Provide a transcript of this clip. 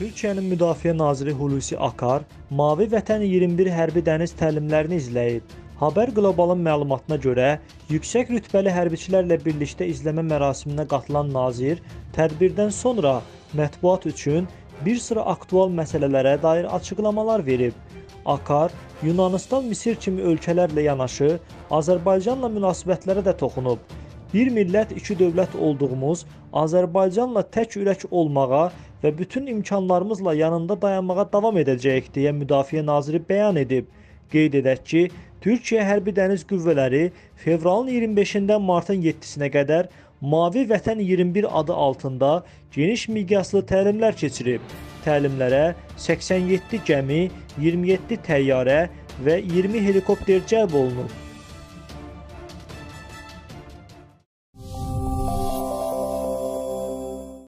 Türkiyənin Müdafiə Naziri Hulusi Akar Mavi Vətəni 21 hərbi dəniz təlimlərini izləyib. Haber Globalın məlumatına görə, yüksək rütbəli hərbiçilərlə birlikdə izləmə mərasiminə qatılan nazir tədbirdən sonra mətbuat üçün bir sıra aktual məsələlərə dair açıqlamalar verib. Akar, Yunanistan, Misir kimi ölkələrlə yanaşı Azərbaycanla münasibətlərə də toxunub. Bir millət, iki dövlət olduğumuz Azərbaycanla tək ürək olmağa və bütün imkanlarımızla yanında dayanmağa davam edəcəyik, deyə Müdafiə Naziri bəyan edib. Qeyd edək ki, Türkiyə Hərbi Dəniz Qüvvələri fevralın 25-dən martın 7-sinə qədər Mavi Vətən 21 adı altında geniş miqyaslı təlimlər keçirib. Təlimlərə 87 gəmi, 27 təyyarə və 20 helikopter cəlb olunub.